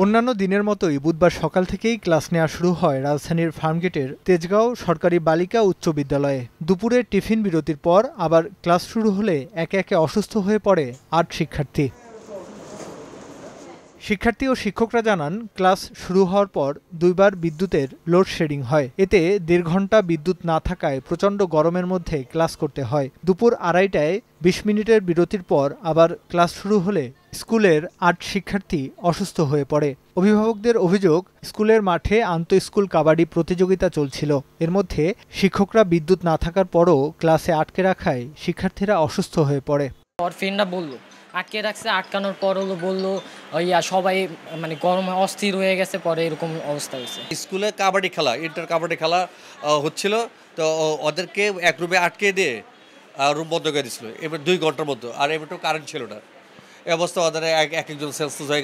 अन्यान्य दिनेर मतोई बुधवार सकाल थेकेई क्लास नेওয়া शुरू हय राजधानीर फार्मगेटेर तेजगांव सरकारी बालिका उच्च विद्यालये। दुपुरे टिफिन बिरतिर पर आबार क्लास शुरू होले एके एके असुस्थ हये पड़े ৮ शिक्षार्थी। शिक्षार्थी और शिक्षकरा जानान क्लास शुरू हওয়ার पर दुइबार विद्युतेर लोडशेडिंग हय। एते देড় घंटा विद्युत ना थाकाय प्रचंड गरमेर मধ্যে क्लास करते हय। दुपुर आড়াইটায় ২০ मिनिटेर बिरतिर पर आबार क्लास शुरू होले स्कूलेर ৮ शिक्षार्थी असुस्थ हয়ে पड़े। अभिभावकদের অভিযোগ স্কুলের মাঠে আন্তঃস্কুল কাবাডি প্রতিযোগিতা চলছিল। এর মধ্যে শিক্ষকরা বিদ্যুৎ না থাকার পরও ক্লাসে আটকে রাখায় শিক্ষার্থীরা অসুস্থ হয়ে পড়ে। অরফিনরা বলল আটকে রাখছে, আটকানোর পর হলো বলল ইয়া সবাই মানে গরমে অস্থির হয়ে গেছে, পরে এরকম অবস্থা হয়েছে। স্কুলে কাবাডি খেলা ইন্টার কাবাডি খেলা হচ্ছিল, তো ওদেরকে এক রুমে আটকে দিয়ে রুম বন্ধ করে দিছিল এবার ২ ঘন্টার মতো। আর এবারও কারেন্ট ছিল না। সেন্সলেস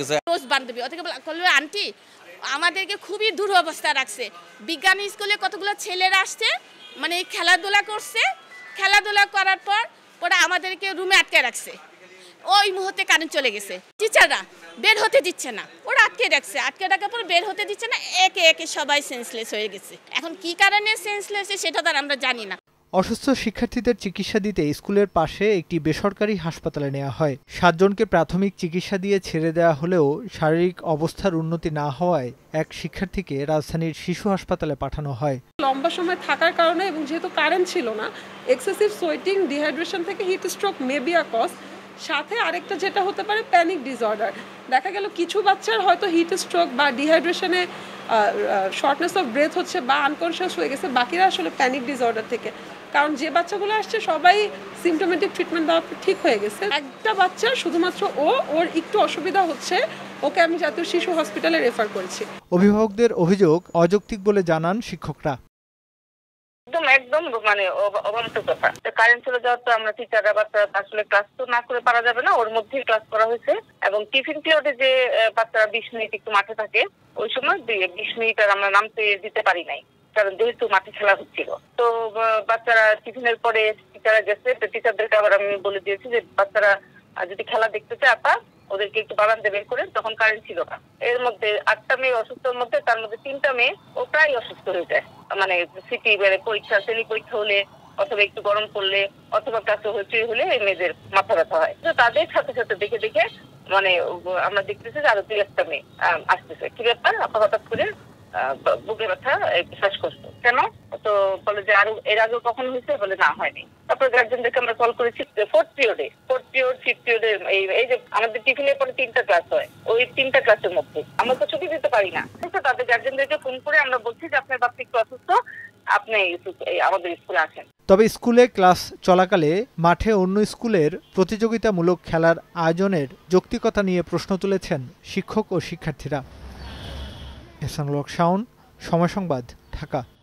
असुस्थ शिक्षार्थीদের चिकित्सा दीते स्कूलेर पाशे एक बेसरकारी हासपाताले नेওয়া হয়। ৭ জনকে प्राथमिक चिकित्सा दिए छेड़े देওয়া হলেও शारीरिक अवस्थार उन्नति ना হওয়ায় এক শিক্ষার্থীকে রাজধানীর শিশু হাসপাতালে পাঠানো হয়। লম্বা সময় থাকার কারণে এবং যেহেতু কারেন্ট ছিল না, এক্সেসিভ সোয়েটিং ডিহাইড্রেশন থেকে heat stroke maybe a cause. সাথে আরেকটা যেটা হতে পারে প্যানিক ডিসঅর্ডার। দেখা গেল কিছু বাচ্চার হয়তো হিট স্ট্রোক বা ডিহাইড্রেশনে শর্টনেস অফ ব্রেথ হচ্ছে বা আনকনশিয়াস হয়ে গেছে, বাকিরা আসলে প্যানিক ডিসঅর্ডার থেকে। কারণ যে বাচ্চাগুলো আসছে সবাই সিম্পটোমেটিক ট্রিটমেন্ট দেওয়ার পর ঠিক হয়ে গেছে। একটা বাচ্চা শুধুমাত্র ওর একটু অসুবিধা হচ্ছে, ওকে আমি জাতীয় শিশু হসপিটালে রেফার করেছি। অভিভাবকদের অভিযোগ অযৌক্তিক বলে জানান শিক্ষকরা। একদম মানে অবান্তর ব্যাপার। কারেন্ট চলে যাওয়ার তো আমরা টিচাররা বাচ্চারা আসলে ক্লাস তো না করে পারা যাবে না, ওর মধ্যেই ক্লাস করা হয়েছে। এবং টিফিন পিরিয়ডে যে বাচ্চারা ২০ মিনিট একটু মাঠে থাকে ওই সময় ২০ মিনিট আর আমরা নামতে দিতে পারি নাই, কারণ যেহেতু মাঠে খেলা হচ্ছিল। তো বাচ্চারা টিফিনের পরে টিচাররা গেছে, তো টিচারদেরকে আবার আমি বলে দিয়েছি যে বাচ্চারা যদি খেলা দেখতে চায় আপা ওদেরকে একটু বারান্দায় বের করেন। তখন কারেন্ট ছিল না। এর মধ্যে ৮টা মেয়ে অসুস্থর মধ্যে তার মধ্যে ৩টা মেয়ে ও প্রায় অসুস্থ হয়ে যায়, মানে সিটি পরীক্ষা শ্রেণী পরীক্ষা হলে অথবা একটু গরম পড়লে অথবা কাছে হইচই হলে এই মেয়েদের মাথা ব্যথা হয়। তো তাদের সাথে সাথে দেখে দেখে মানে আমরা দেখতেছি যে আরো ২-১টা মেয়ে আসতেছে। কি ব্যাপার আপনার হঠাৎ করে বুকে ব্যথা শ্বাসকষ্ট কেন? তো বলে যে আরো এর আগে কখন হয়েছে? বলে না হয়নি। তারপর গার্জেনদেরকে আমরা কল করেছি। ফোর্থ পিরিয়ডে এই যে আমাদের টিফিনের পরে 3টা ক্লাস হয়, ওই 3টা ক্লাসের মধ্যে আমরা তো ছুটি দিতে পারি না। তাদের গার্জেনদেরকে ফোন করে আমরা বলছি যে আপনার বাচ্চা একটু অসুস্থ, আপনি আমাদের স্কুলে আসেন। তবে স্কুলে ক্লাস চলাকালে মাঠে অন্য স্কুলের প্রতিযোগিতামূলক খেলার আয়োজনের যৌক্তিকতা নিয়ে প্রশ্ন তুলেছেন শিক্ষক ও শিক্ষার্থীরা। এহসানুল হক শাওন, সময় সংবাদ, ঢাকা।